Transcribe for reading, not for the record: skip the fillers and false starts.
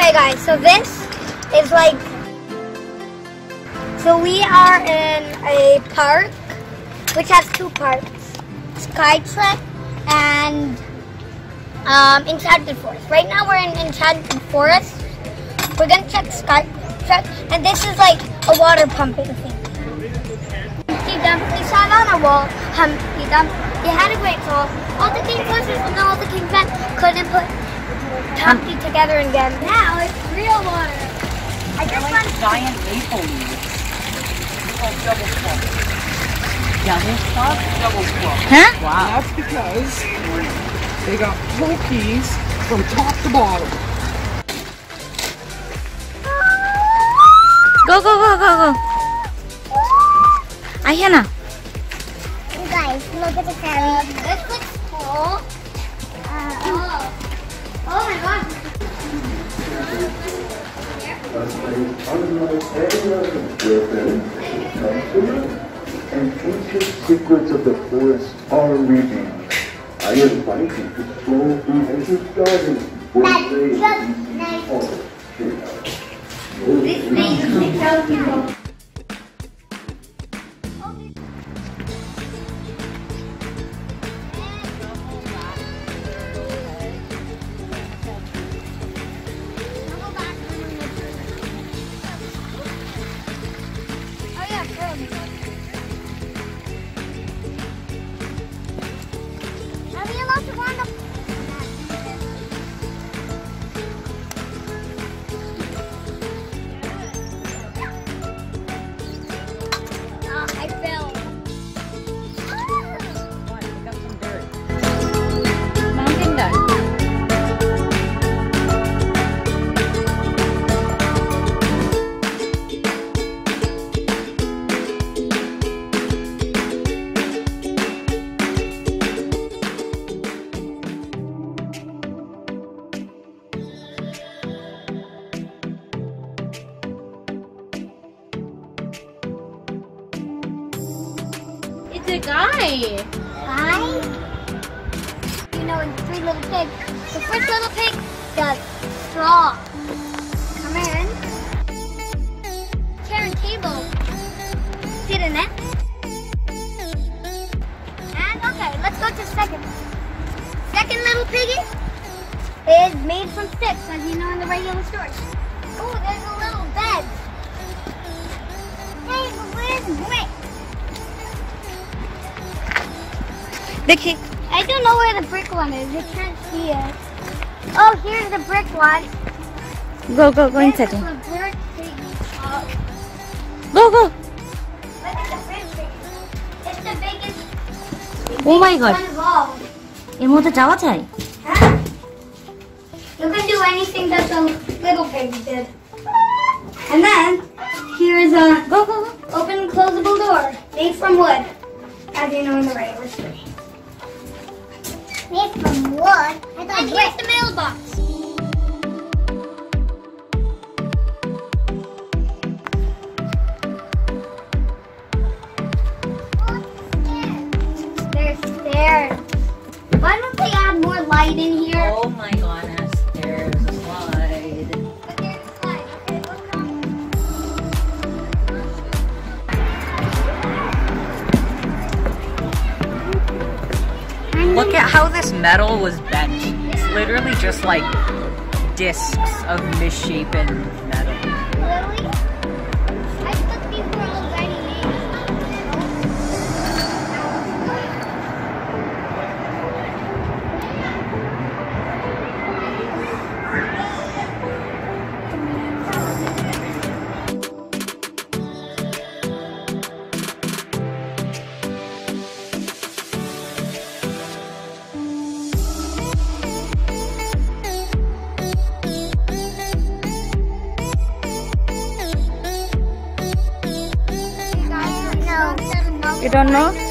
Okay guys, so this is like, so we are in a park which has two parts, Sky Trek and Enchanted Forest. Right now we're in Enchanted Forest. We're gonna check Sky Trek, and this is like a water pumping thing. Humpty Dumpty sat on a wall, Humpty Dumpty, he had a great fall. All the king horses and all the king men couldn't put Humpty together again. Now it's real water. I just like want giant maple leaves. Oh, double club. Double club? Double club. Huh? Wow. That's because they got pokies from top to bottom. Go, go, go, go, go. Ahyana. You guys, look at the fairy. This looks cool. Oh my god. And ancient secrets of the forest are revealed. I invite you to go through the garden where they all share out. The guy. You know, in Three Little Pigs. The first little pig does straw. Come in. Chair and table. Sit in it. And okay, let's go to second. Second little piggy is made from sticks, as you know in the regular stores. Oh, there's a little bed. Hey, where's Brick? I don't know where the brick one is. You can't see it. Oh, here's the brick one. Go, go, go inside. Go, go. Look at the brick thing. It's the biggest. Oh my god. Huh? You can do anything that the little pig did. And then here is a go, go, go. Open and closable door made from wood, as you know in the regular store. Made from wood. And here's the mailbox. There's stairs. Why don't they add more light in here? Oh my goodness, there's a slide. But there's a slide. Okay, look Look at how this metal was bent. It's literally just like discs of misshapen metal. Really? I thought these were already You don't know?